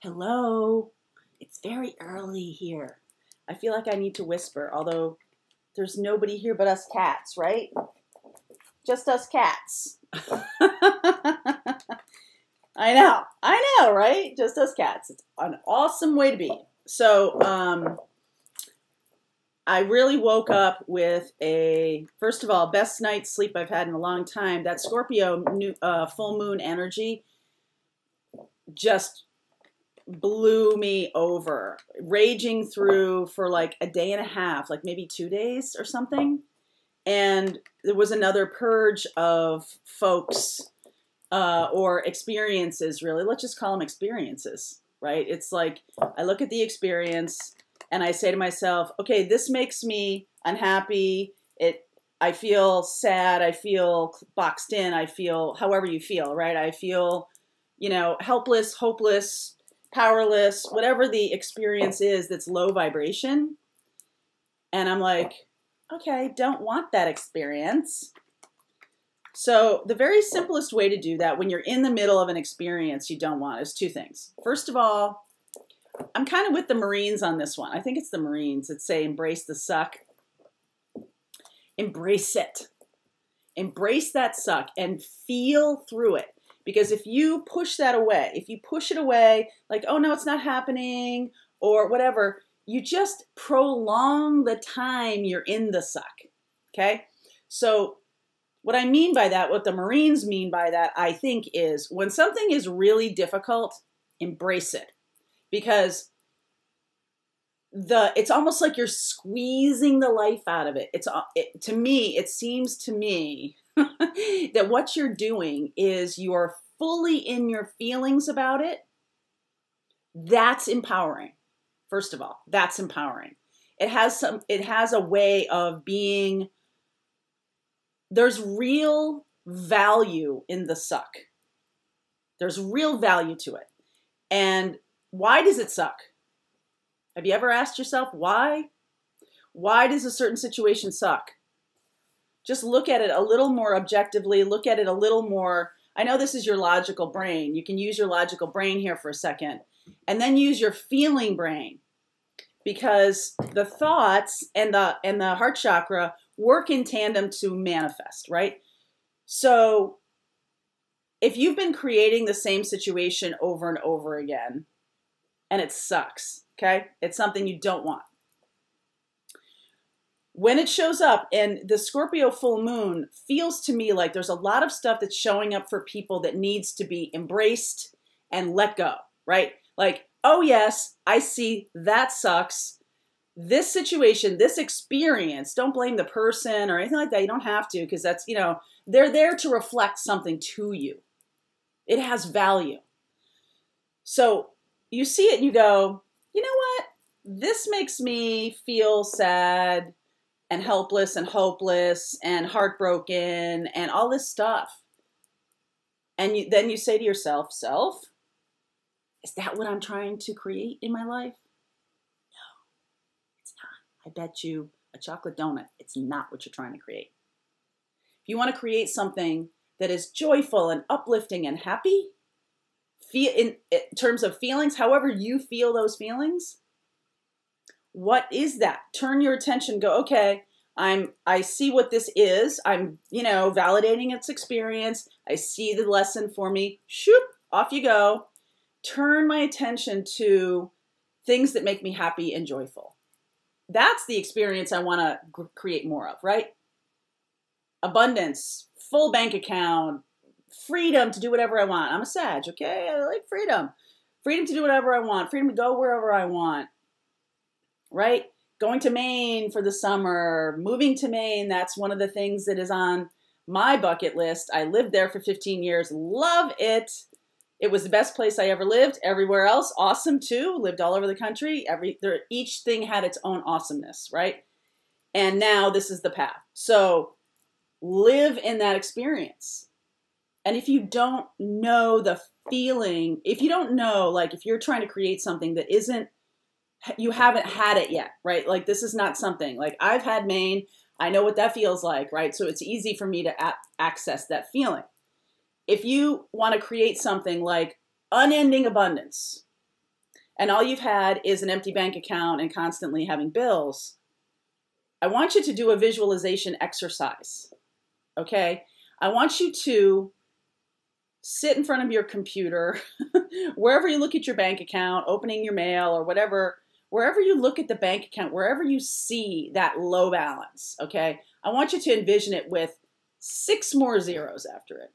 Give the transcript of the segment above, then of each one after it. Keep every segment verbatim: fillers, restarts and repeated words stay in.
hello, it's very early here. I feel like I need to whisper, although there's nobody here but us cats, right? Just us cats. I know, I know, right? Just us cats. It's an awesome way to be. So um, I really woke up with a, first of all, best night's sleep I've had in a long time. That Scorpio new, uh, full moon energy just blew me over, raging through for like a day and a half, like maybe two days or something. And there was another purge of folks uh, or experiences, really. Let's just call them experiences, right? It's like I look at the experience and I say to myself, okay, this makes me unhappy. It, I feel sad. I feel boxed in. I feel however you feel, right? I feel, you know, helpless, hopeless, powerless, whatever the experience is that's low vibration. And I'm like, okay, don't want that experience. So the very simplest way to do that when you're in the middle of an experience you don't want is two things. First of all, I'm kind of with the Marines on this one. I think it's the Marines that say embrace the suck. Embrace it. Embrace that suck and feel through it. Because if you push that away, if you push it away, like, oh no, it's not happening or whatever, you just prolong the time you're in the suck, okay? So what I mean by that, what the Marines mean by that, I think is when something is really difficult, embrace it. Because the it's almost like you're squeezing the life out of it. It's it, to me, it seems to me that what you're doing is you're fully in your feelings about it. That's empowering. First of all, that's empowering. It has some, it has a way of being, there's real value in the suck. There's real value to it. And why does it suck? Have you ever asked yourself why? Why does a certain situation suck? Just look at it a little more objectively, look at it a little more. I know this is your logical brain. You can use your logical brain here for a second and then use your feeling brain, because the thoughts and the, and the heart chakra work in tandem to manifest, right? So if you've been creating the same situation over and over again and it sucks, okay? It's something you don't want. When it shows up, and the Scorpio full moon feels to me like there's a lot of stuff that's showing up for people that needs to be embraced and let go, right? Like, oh yes, I see, that sucks. This situation, this experience, don't blame the person or anything like that. You don't have to, because that's, you know, they're there to reflect something to you. It has value. So you see it and you go, you know what? This makes me feel sad and helpless and hopeless and heartbroken and all this stuff. And you, then you say to yourself, self, is that what I'm trying to create in my life? No, it's not. I bet you a chocolate donut, it's not what you're trying to create. If you want to create something that is joyful and uplifting and happy, feel in, in terms of feelings, however you feel those feelings, what is that? Turn your attention, go, okay, I'm, I see what this is. I'm, you know, validating its experience. I see the lesson for me. Shoop, off you go. Turn my attention to things that make me happy and joyful. That's the experience I want to create more of, right? Abundance, full bank account, freedom to do whatever I want. I'm a Sag, okay? I like freedom. Freedom to do whatever I want. Freedom to go wherever I want. Right? Going to Maine for the summer, moving to Maine. That's one of the things that is on my bucket list. I lived there for fifteen years. Love it. It was the best place I ever lived. Everywhere else, awesome too. Lived all over the country. Every, there, each thing had its own awesomeness, right? And now this is the path. So live in that experience. And if you don't know the feeling, if you don't know, like if you're trying to create something that isn't, you haven't had it yet, right? Like this is not something, like I've had Maine. I know what that feels like, right? So it's easy for me to access that feeling. If you want to create something like unending abundance, and all you've had is an empty bank account and constantly having bills, I want you to do a visualization exercise, okay? I want you to sit in front of your computer, wherever you look at your bank account, opening your mail or whatever, wherever you look at the bank account, wherever you see that low balance, okay? I want you to envision it with six more zeros after it.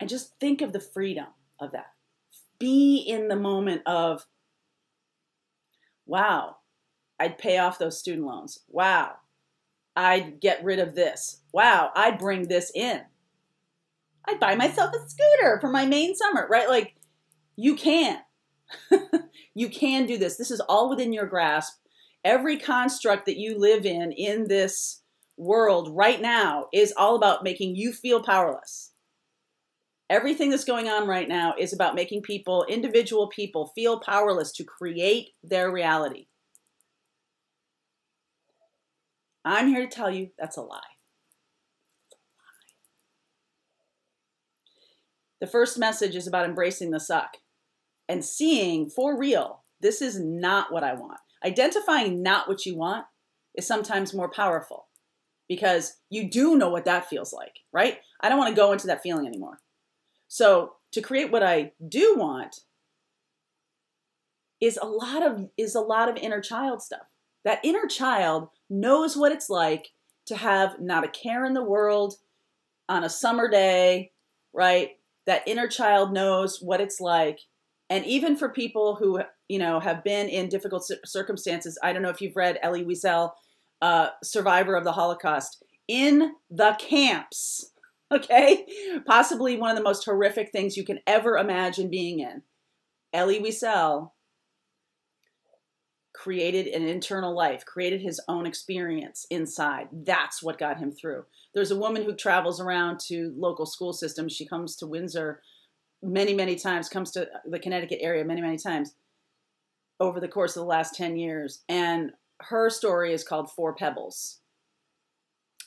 And just think of the freedom of that. Be in the moment of, wow, I'd pay off those student loans. Wow, I'd get rid of this. Wow, I'd bring this in. I'd buy myself a scooter for my main summer, right? Like, you can. You can do this. This is all within your grasp. Every construct that you live in, in this world right now, is all about making you feel powerless. Everything that's going on right now is about making people, individual people, feel powerless to create their reality. I'm here to tell you that's a lie. It's a lie. The first message is about embracing the suck and seeing for real, this is not what I want. Identifying not what you want is sometimes more powerful because you do know what that feels like, right? I don't want to go into that feeling anymore. So to create what I do want is a lot of, is a lot of inner child stuff. That inner child knows what it's like to have not a care in the world on a summer day, right? That inner child knows what it's like. And even for people who, you know, have been in difficult circumstances, I don't know if you've read Elie Wiesel, uh, Survivor of the Holocaust, in the camps. Okay, possibly one of the most horrific things you can ever imagine being in. Elie Wiesel created an internal life, created his own experience inside. That's what got him through. There's a woman who travels around to local school systems. She comes to Windsor many, many times, comes to the Connecticut area many, many times over the course of the last ten years. And her story is called Four Pebbles.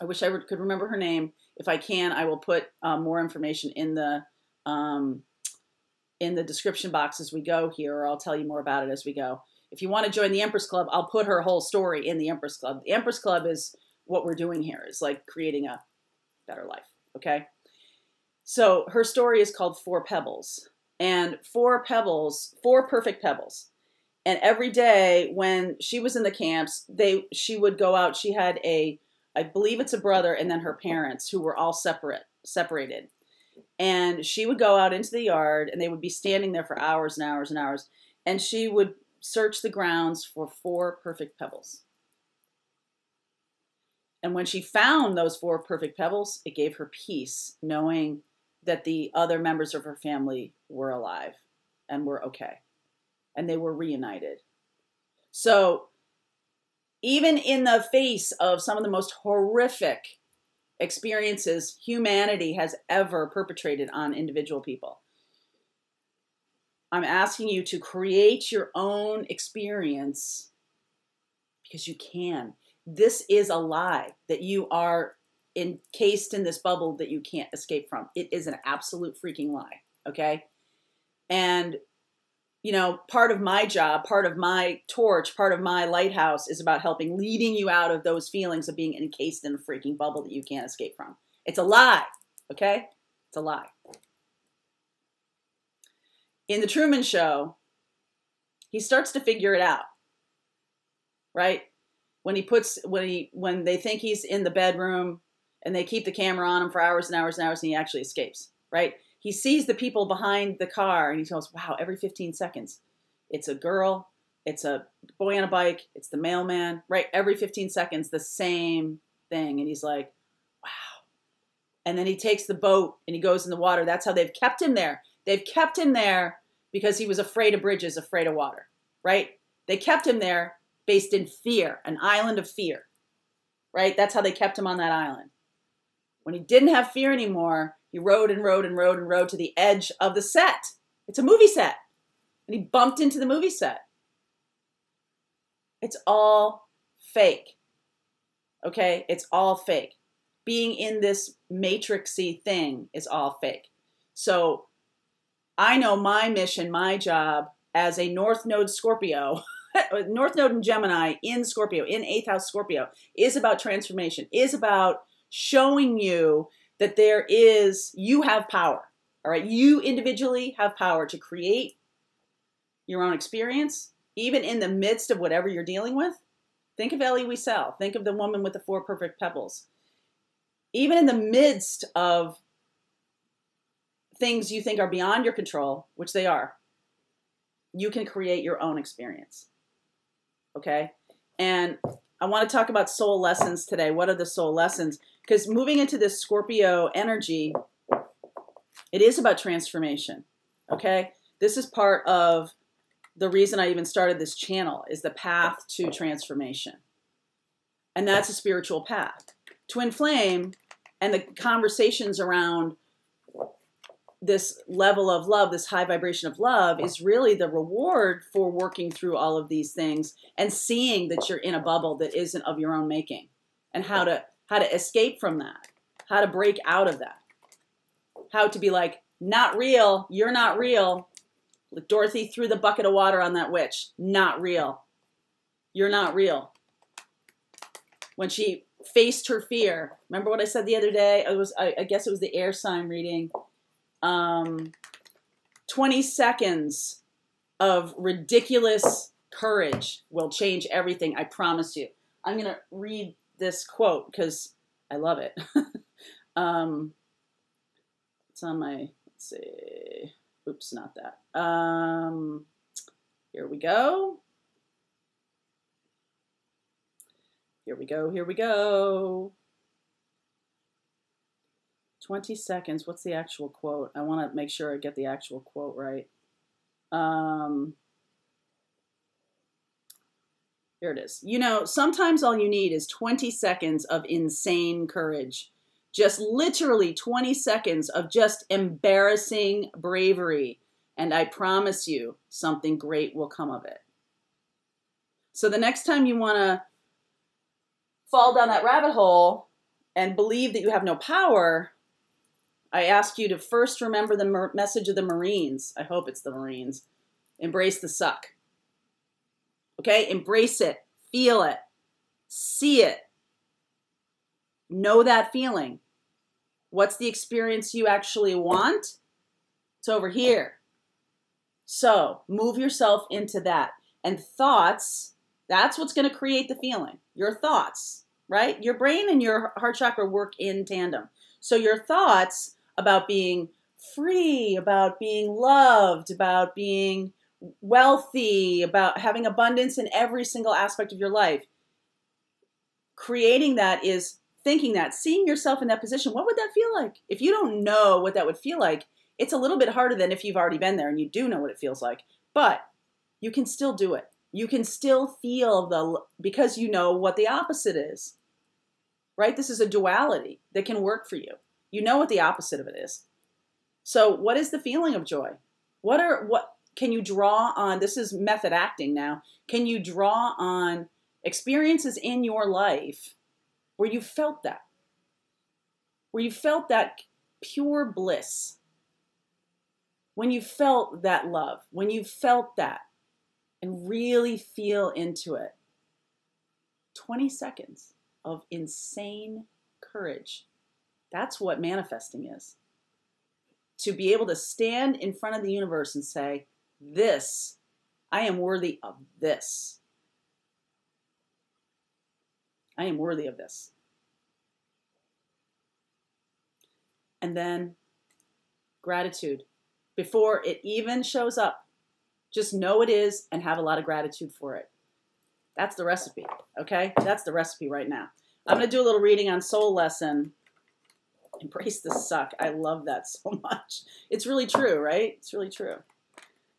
I wish I could remember her name. If I can, I will put uh, more information in the um, in the description box as we go here, or I'll tell you more about it as we go. If you want to join the Empress Club, I'll put her whole story in the Empress Club. The Empress Club is what we're doing here, is like creating a better life, okay? So her story is called Four Pebbles, and four pebbles, four perfect pebbles. And every day when she was in the camps, they she would go out. She had a I believe it's a brother and then her parents, who were all separate, separated. And she would go out into the yard and they would be standing there for hours and hours and hours. And she would search the grounds for four perfect pebbles. And when she found those four perfect pebbles, it gave her peace knowing that the other members of her family were alive and were okay. And they were reunited. So even in the face of some of the most horrific experiences humanity has ever perpetrated on individual people, I'm asking you to create your own experience because you can. This is a lie that you are encased in this bubble that you can't escape from. It is an absolute freaking lie, okay? And you know, part of my job, part of my torch, part of my lighthouse is about helping, leading you out of those feelings of being encased in a freaking bubble that you can't escape from. It's a lie, okay? It's a lie. In the Truman Show, he starts to figure it out, right? When he puts, when he, when they think he's in the bedroom and they keep the camera on him for hours and hours and hours and he actually escapes, right? He sees the people behind the car and he goes, wow, every fifteen seconds, it's a girl, it's a boy on a bike, it's the mailman, right? Every fifteen seconds, the same thing. And he's like, wow. And then he takes the boat and he goes in the water. That's how they've kept him there. They've kept him there because he was afraid of bridges, afraid of water, right? They kept him there based in fear, an island of fear, right? That's how they kept him on that island. When he didn't have fear anymore, he rode and rode and rode and rode to the edge of the set. It's a movie set. And he bumped into the movie set. It's all fake. Okay? It's all fake. Being in this matrixy thing is all fake. So I know my mission, my job as a North Node Scorpio, North Node and Gemini in Scorpio, in eighth house Scorpio, is about transformation, is about showing you that there is, you have power, all right? You individually have power to create your own experience, even in the midst of whatever you're dealing with. Think of Elie Wiesel. Think of the woman with the four perfect pebbles. Even in the midst of things you think are beyond your control, which they are, you can create your own experience, okay? And I want to talk about soul lessons today. What are the soul lessons? Because moving into this Scorpio energy, it is about transformation, okay? This is part of the reason I even started this channel, is the path to transformation. And that's a spiritual path. Twin flame and the conversations around this level of love, this high vibration of love, is really the reward for working through all of these things and seeing that you're in a bubble that isn't of your own making, and how to, how to escape from that, how to break out of that, how to be like, not real, you're not real. Like Dorothy threw the bucket of water on that witch. Not real. You're not real. When she faced her fear, remember what I said the other day? It was, I, I guess it was the air sign reading. Um, twenty seconds of ridiculous courage will change everything, I promise you. I'm going to read this quote because I love it. um, it's on my, let's see. Oops, not that. Um, here we go. Here we go, here we go. twenty seconds. What's the actual quote? I want to make sure I get the actual quote right. Um, here it is. You know, sometimes all you need is twenty seconds of insane courage. Just literally twenty seconds of just embarrassing bravery. And I promise you, something great will come of it. So the next time you want to fall down that rabbit hole and believe that you have no power, I ask you to first remember the message of the Marines. I hope it's the Marines. Embrace the suck. Okay? Embrace it. Feel it. See it. Know that feeling. What's the experience you actually want? It's over here. So move yourself into that. And thoughts, that's what's going to create the feeling. Your thoughts, right? Your brain and your heart chakra work in tandem. So your thoughts about being free, about being loved, about being wealthy, about having abundance in every single aspect of your life, creating that is thinking that, seeing yourself in that position. What would that feel like? If you don't know what that would feel like, it's a little bit harder than if you've already been there and you do know what it feels like, but you can still do it. You can still feel the, because you know what the opposite is, right? This is a duality that can work for you. You know what the opposite of it is. So what is the feeling of joy? What are, what can you draw on? This is method acting now. Can you draw on experiences in your life where you felt that, where you felt that pure bliss, when you felt that love, when you felt that, and really feel into it. twenty seconds of insane courage. That's what manifesting is. To be able to stand in front of the universe and say, this, I am worthy of this. I am worthy of this. And then gratitude. Before it even shows up, just know it is and have a lot of gratitude for it. That's the recipe, okay? That's the recipe right now. I'm going to do a little reading on soul lesson. Embrace the suck. I love that so much. It's really true, right? It's really true.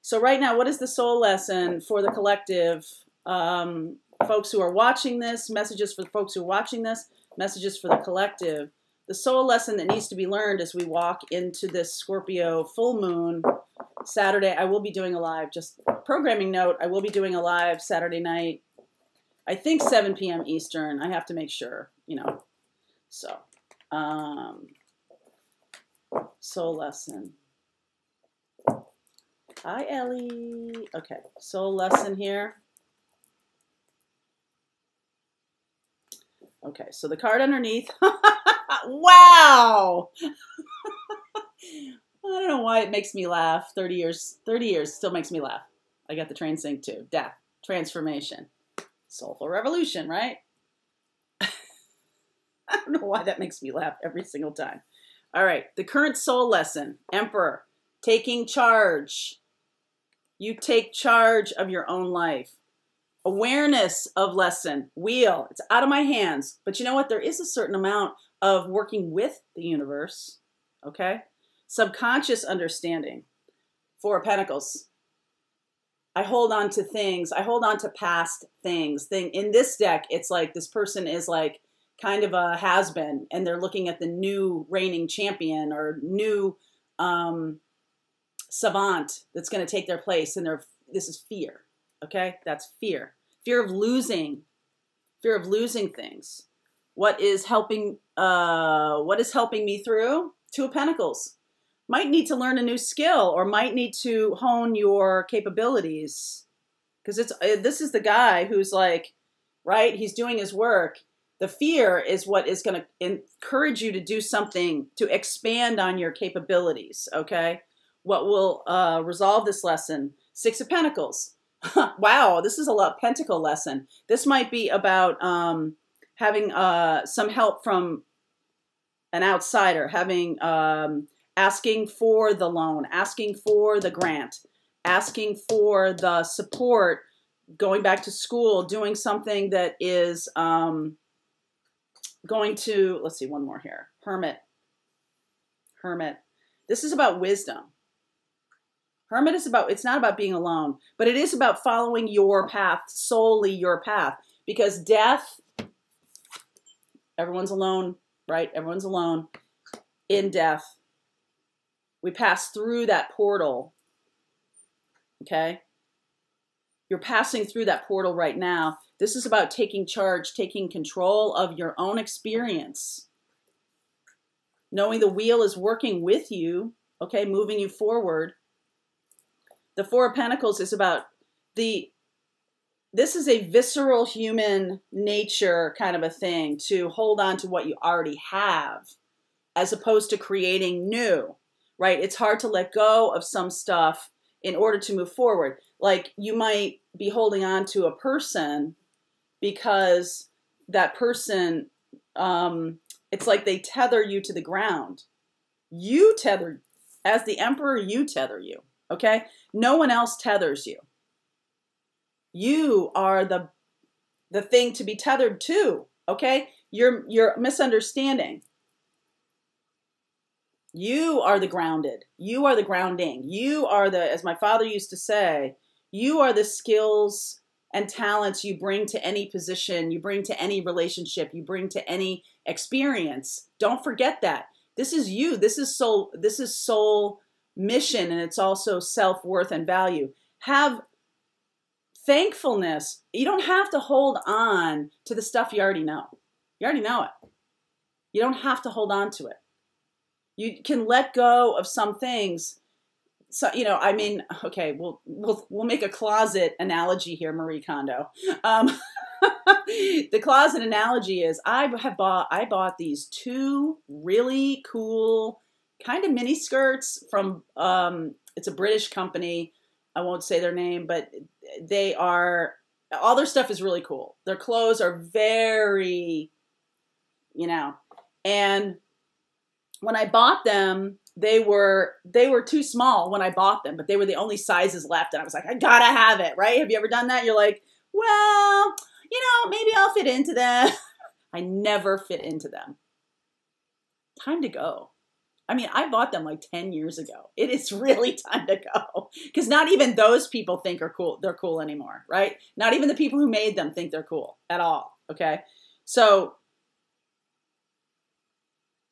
So right now, what is the soul lesson for the collective? Um... Folks who are watching this, messages for the folks who are watching this, messages for the collective. The soul lesson that needs to be learned as we walk into this Scorpio full moon Saturday. I will be doing a live, just programming note, I will be doing a live Saturday night, I think seven P M Eastern. I have to make sure, you know. So, um, soul lesson. Hi, Elie. Okay, soul lesson here. Okay, so the card underneath. Wow! I don't know why it makes me laugh. thirty years, thirty years still makes me laugh. I got the train sink too. Death, transformation, soulful revolution, right? I don't know why that makes me laugh every single time. All right, the current soul lesson, Emperor, taking charge. You take charge of your own life. Awareness of lesson, wheel, it's out of my hands. But you know what? There is a certain amount of working with the universe, okay? Subconscious understanding, Four of Pentacles. I hold on to things. I hold on to past things. Thing in this deck, it's like this person is like kind of a has-been, and they're looking at the new reigning champion or new um, savant that's going to take their place, and they're, this is fear. Okay, that's fear. Fear of losing, fear of losing things. What is helping? Uh, what is helping me through? Two of Pentacles. Might need to learn a new skill, or might need to hone your capabilities, because it's this is the guy who's like, right? He's doing his work. The fear is what is going to encourage you to do something to expand on your capabilities. Okay, what will uh, resolve this lesson? Six of Pentacles. Wow, this is a lot of pentacle lesson. This might be about um, having uh, some help from an outsider, having um, asking for the loan, asking for the grant, asking for the support, going back to school, doing something that is um, going to, let's see, one more here. Hermit, Hermit. This is about wisdom. Hermit is about, it's not about being alone, but it is about following your path, solely your path, because death, everyone's alone, right? Everyone's alone in death. We pass through that portal, okay? You're passing through that portal right now. This is about taking charge, taking control of your own experience, knowing the wheel is working with you, okay, moving you forward. The Four of Pentacles is about the, this is a visceral human nature kind of a thing, to hold on to what you already have as opposed to creating new, right? It's hard to let go of some stuff in order to move forward. Like you might be holding on to a person because that person, um, it's like they tether you to the ground. You tether, as the Emperor, you tether you. Okay? No one else tethers you. You are the, the thing to be tethered to. Okay? You're, you're misunderstanding. You are the grounded. You are the grounding. You are the, as my father used to say, you are the skills and talents you bring to any position, you bring to any relationship, you bring to any experience. Don't forget that. This is you. This is soul, this is soul mission, and it's also self-worth and value. Have thankfulness. You don't have to hold on to the stuff you already know. You already know it. You don't have to hold on to it. You can let go of some things. So, you know, I mean, okay, we'll we'll we'll make a closet analogy here, Marie Kondo. Um, the closet analogy is I have bought I bought these two really cool kind of mini skirts from, um, it's a British company. I won't say their name, but they are, all their stuff is really cool. Their clothes are very, you know, and when I bought them, they were, they were too small when I bought them, but they were the only sizes left. And I was like, I gotta have it, right? Have you ever done that? You're like, well, you know, maybe I'll fit into them. I never fit into them. Time to go. I mean, I bought them like ten years ago. It is really time to go, because not even those people think are cool. They're cool anymore, right? Not even the people who made them think they're cool at all. Okay. So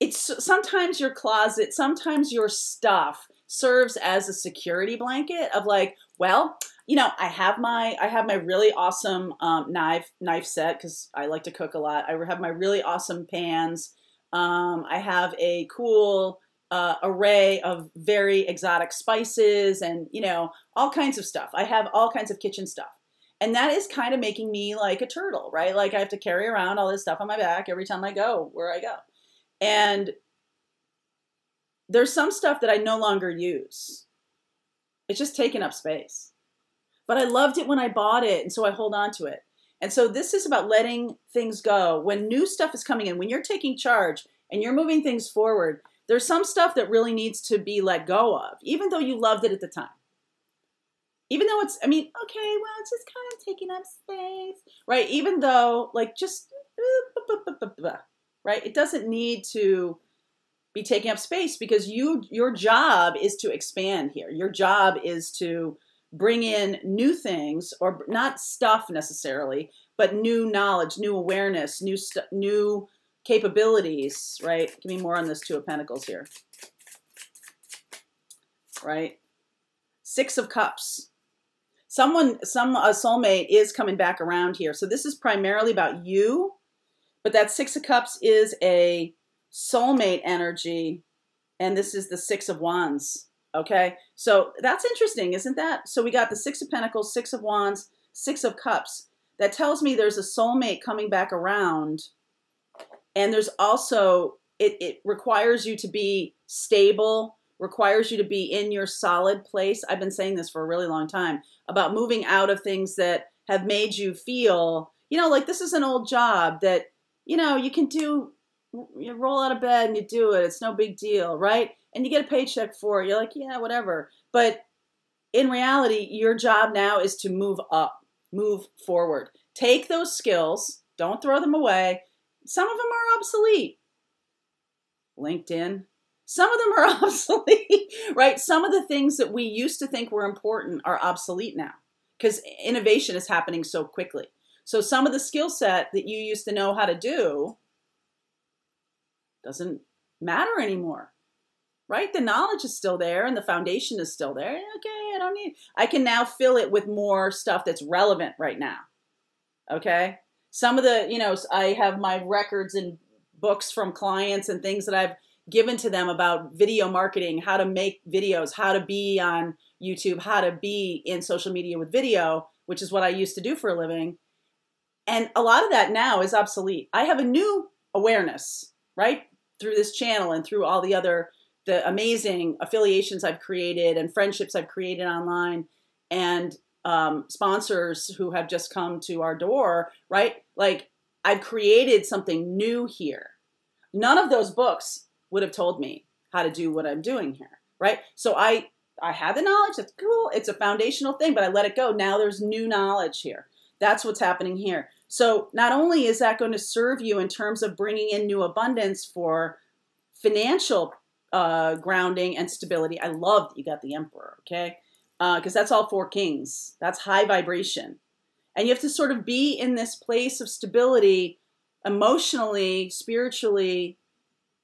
it's sometimes your closet, sometimes your stuff serves as a security blanket of like, well, you know, I have my, I have my really awesome um, knife, knife set, 'cause I like to cook a lot. I have my really awesome pans. Um, I have a cool uh, array of very exotic spices and, you know, all kinds of stuff. I have all kinds of kitchen stuff. And that is kind of making me like a turtle, right? Like I have to carry around all this stuff on my back every time I go where I go. And there's some stuff that I no longer use. It's just taken up space. But I loved it when I bought it, and so I hold on to it. And so this is about letting things go. When new stuff is coming in, when you're taking charge and you're moving things forward, there's some stuff that really needs to be let go of, even though you loved it at the time. Even though it's, I mean, okay, well, it's just kind of taking up space, right? Even though, like, just, right? It doesn't need to be taking up space because you, your job is to expand here. Your job is to bring in new things, or not stuff necessarily, but new knowledge, new awareness, new new capabilities, right? Give me more on this Two of Pentacles here, right? Six of Cups. Someone, some a soulmate is coming back around here. So this is primarily about you, but that Six of Cups is a soulmate energy, and this is the Six of Wands, okay? So that's interesting, isn't that? So we got the Six of Pentacles, Six of Wands, Six of Cups. That tells me there's a soulmate coming back around, and there's also, it, it requires you to be stable, requires you to be in your solid place. I've been saying this for a really long time about moving out of things that have made you feel, you know, like this is an old job that, you know, you can do, you roll out of bed and you do it. It's no big deal, right? And you get a paycheck for it. You're like, yeah, whatever. But in reality, your job now is to move up, move forward. Take those skills. Don't throw them away. Some of them are obsolete. LinkedIn. Some of them are obsolete, right? Some of the things that we used to think were important are obsolete now because innovation is happening so quickly. So some of the skill set that you used to know how to do doesn't matter anymore, right? The knowledge is still there and the foundation is still there. Okay, I don't need, I can now fill it with more stuff that's relevant right now, okay? Some of the, you know, I have my records and books from clients and things that I've given to them about video marketing, how to make videos, how to be on YouTube, how to be in social media with video, which is what I used to do for a living. And a lot of that now is obsolete. I have a new awareness, right? Through this channel and through all the other, the amazing affiliations I've created and friendships I've created online and um, sponsors who have just come to our door, right? Like I've created something new here. None of those books would have told me how to do what I'm doing here, right? So I, I had the knowledge, that's cool, it's a foundational thing, but I let it go. Now there's new knowledge here. That's what's happening here. So not only is that going to serve you in terms of bringing in new abundance for financial uh, grounding and stability, I love that you got the Emperor, okay? Because uh, that's all four kings. That's high vibration. And you have to sort of be in this place of stability emotionally, spiritually,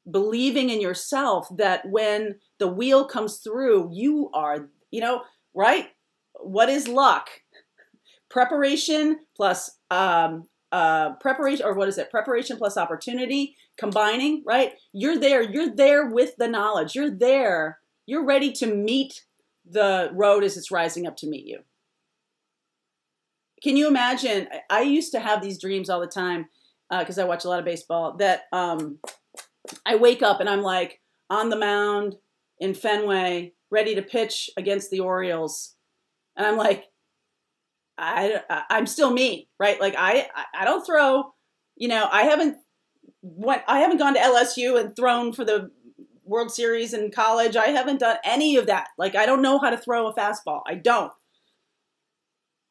believing in yourself that when the wheel comes through, you are, you know, right? What is luck? Preparation plus um, uh, preparation, or what is it? Preparation plus opportunity, combining, right? You're there. You're there with the knowledge. You're there. You're ready to meet the road as it's rising up to meet you. Can you imagine? I used to have these dreams all the time because uh, I watch a lot of baseball that... Um, I wake up and I'm like on the mound in Fenway, ready to pitch against the Orioles. And I'm like, I, I, I'm still me, right? Like I, I don't throw, you know, I haven't went, I haven't gone to L S U and thrown for the World Series in college. I haven't done any of that. Like, I don't know how to throw a fastball. I don't.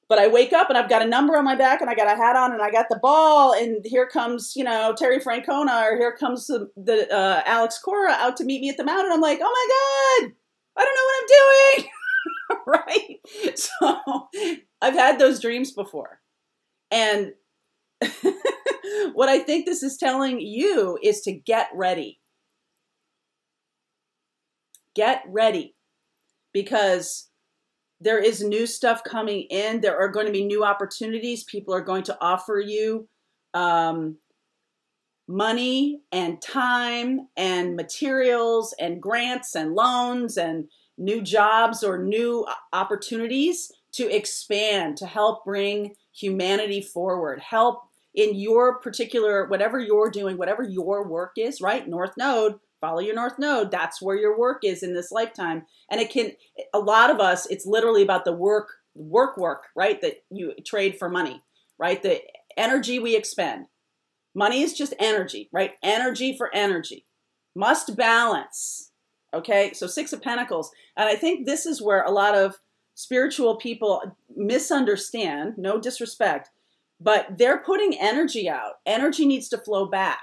But I wake up and I've got a number on my back and I got a hat on and I got the ball and here comes, you know, Terry Francona or here comes the, the uh, Alex Cora out to meet me at the mound and I'm like, oh my God, I don't know what I'm doing, right? So I've had those dreams before. And what I think this is telling you is to get ready. Get ready because there is new stuff coming in. There are going to be new opportunities. People are going to offer you um, money and time and materials and grants and loans and new jobs or new opportunities to expand, to help bring humanity forward, help in your particular, whatever you're doing, whatever your work is, right? North Node, follow your North Node. That's where your work is in this lifetime. And it can, a lot of us, it's literally about the work, work, work, right? That you trade for money, right? The energy we expend. Money is just energy, right? Energy for energy. Must balance, okay? So Six of Pentacles. And I think this is where a lot of spiritual people misunderstand, no disrespect, but they're putting energy out. Energy needs to flow back.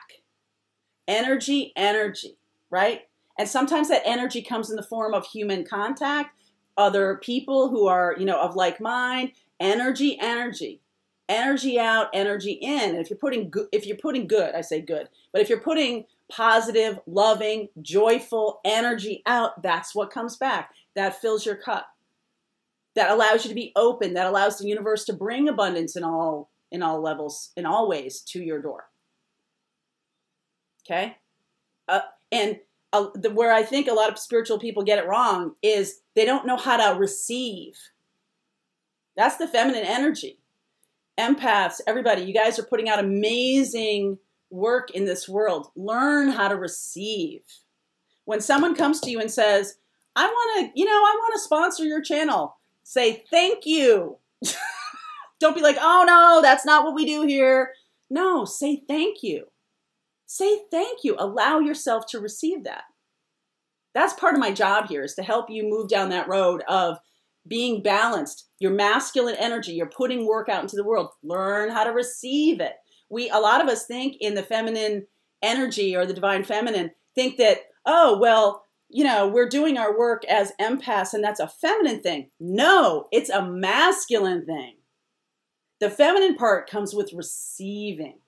Energy, energy, right? And sometimes that energy comes in the form of human contact, other people who are, you know, of like mind. Energy, energy, energy out, energy in. And if you're putting good, if you're putting good, I say good, but if you're putting positive, loving, joyful energy out, that's what comes back. That fills your cup. That allows you to be open. That allows the universe to bring abundance in all, in all levels, in all ways to your door. Okay? Uh, and uh, the, where I think a lot of spiritual people get it wrong is they don't know how to receive. That's the feminine energy. Empaths, everybody, you guys are putting out amazing work in this world. Learn how to receive. When someone comes to you and says, I want to, you know, I want to sponsor your channel. Say, thank you. Don't be like, oh no, that's not what we do here. No, say thank you. Say thank you. Allow yourself to receive that. That's part of my job here, is to help you move down that road of being balanced. Your masculine energy, you're putting work out into the world. Learn how to receive it. We, a lot of us think in the feminine energy or the divine feminine, think that, oh, well, you know, we're doing our work as empaths and that's a feminine thing. No, it's a masculine thing. The feminine part comes with receiving.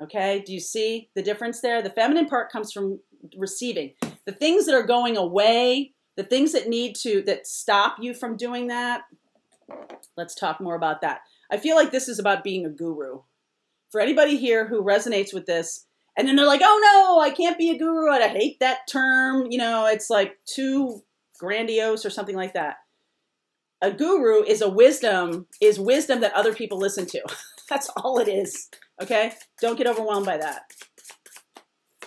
Okay, do you see the difference there? The feminine part comes from receiving. The things that are going away, the things that need to, that stop you from doing that, let's talk more about that. I feel like this is about being a guru. For anybody here who resonates with this, and then they're like, oh no, I can't be a guru. I hate that term. You know, it's like too grandiose or something like that. A guru is a wisdom, is wisdom that other people listen to. That's all it is, okay? Don't get overwhelmed by that.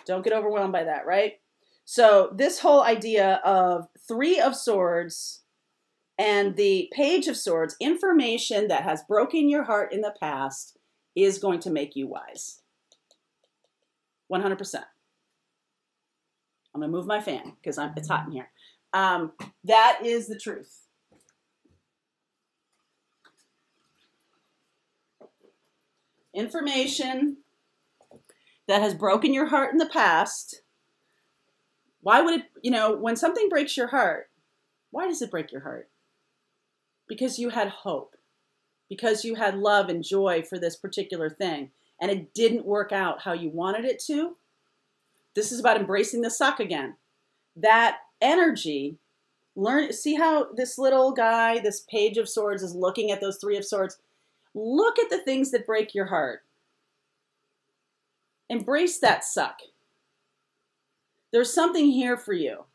Don't get overwhelmed by that, right? So this whole idea of Three of Swords and the Page of Swords, information that has broken your heart in the past is going to make you wise. one hundred percent. I'm going to move my fan because it's hot in here. Um, that is the truth. Information that has broken your heart in the past. Why would it, you know, when something breaks your heart, why does it break your heart? Because you had hope. Because you had love and joy for this particular thing. And it didn't work out how you wanted it to. This is about embracing the suck again. That energy, learn, see how this little guy, this Page of Swords is looking at those Three of Swords. Look at the things that break your heart. Embrace that suck. There's something here for you.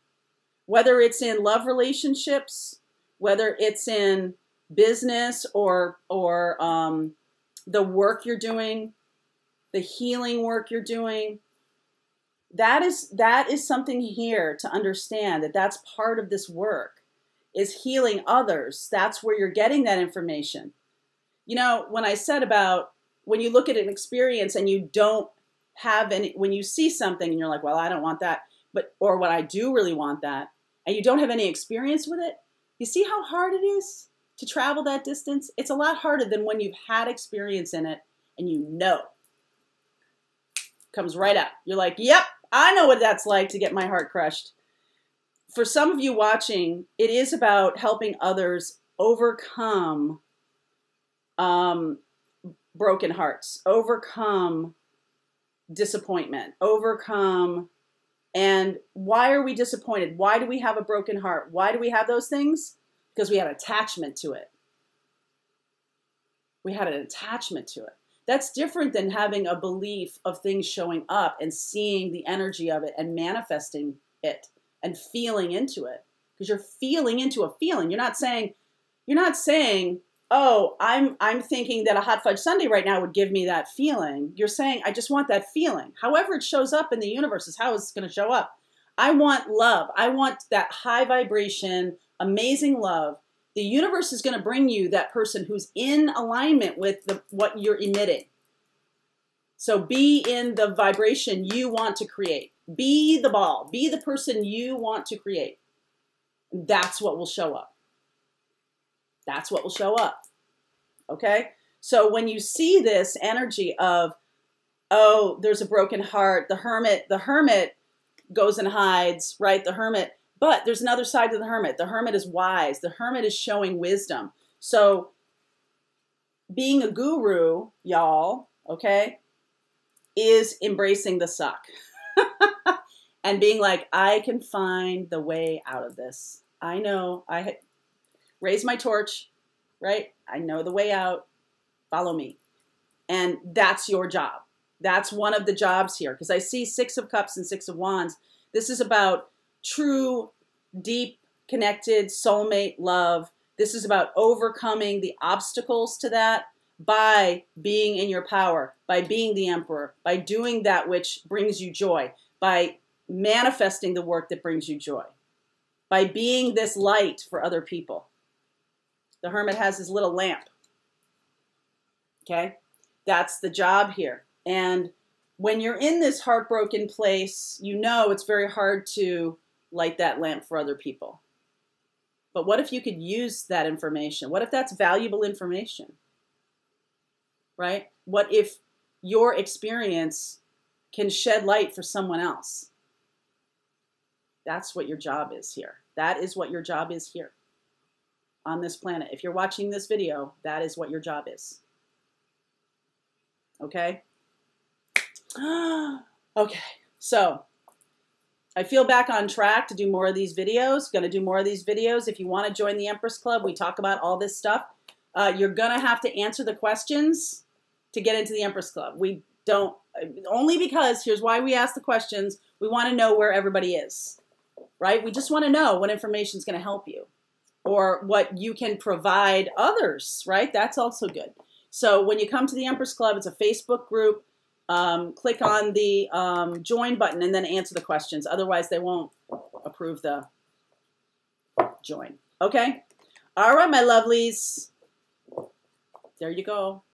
Whether it's in love relationships, whether it's in business or, or um, the work you're doing, the healing work you're doing, that is, that is something here to understand, that that's part of this work, is healing others. That's where you're getting that information. You know, when I said about, when you look at an experience and you don't have any, when you see something and you're like, well, I don't want that, but, or what I do really want that, and you don't have any experience with it, you see how hard it is to travel that distance? It's a lot harder than when you've had experience in it and you know. Comes right up. You're like, yep, I know what that's like to get my heart crushed. For some of you watching, it is about helping others overcome um, broken hearts, overcome disappointment, overcome. And why are we disappointed? Why do we have a broken heart? Why do we have those things? Because we had attachment to it. We had an attachment to it. That's different than having a belief of things showing up and seeing the energy of it and manifesting it and feeling into it. Because you're feeling into a feeling. You're not saying, you're not saying, oh, I'm, I'm thinking that a hot fudge sundae right now would give me that feeling. You're saying, I just want that feeling. However it shows up in the universe is how it's going to show up. I want love. I want that high vibration, amazing love. The universe is going to bring you that person who's in alignment with the, what you're emitting. So be in the vibration you want to create. Be the ball. Be the person you want to create. That's what will show up. That's what will show up. Okay? So when you see this energy of, oh, there's a broken heart, the hermit, the hermit goes and hides, right? The hermit, but there's another side to the hermit. The hermit is wise. The hermit is showing wisdom. So being a guru, y'all, okay, is embracing the suck and being like, I can find the way out of this. I know I raise my torch, right? I know the way out. Follow me. And that's your job. That's one of the jobs here. Because I see Six of Cups and Six of Wands. This is about true, deep, connected, soulmate love. This is about overcoming the obstacles to that by being in your power, by being the emperor, by doing that which brings you joy, by manifesting the work that brings you joy, by being this light for other people. The hermit has his little lamp. Okay? That's the job here. And when you're in this heartbroken place, you know it's very hard to light that lamp for other people. But what if you could use that information? What if that's valuable information? Right? What if your experience can shed light for someone else? That's what your job is here. That is what your job is here on this planet. If you're watching this video, that is what your job is. Okay? Okay, so I feel back on track to do more of these videos. Going to do more of these videos. If you want to join the Empress Club, we talk about all this stuff. Uh, you're going to have to answer the questions to get into the Empress Club. We don't, only because, here's why we ask the questions, we want to know where everybody is, right? We just want to know what information is going to help you or what you can provide others, right? That's also good. So when you come to the Empress Club, it's a Facebook group. Um, click on the um, join button and then answer the questions. Otherwise, they won't approve the join. Okay? All right, my lovelies. There you go.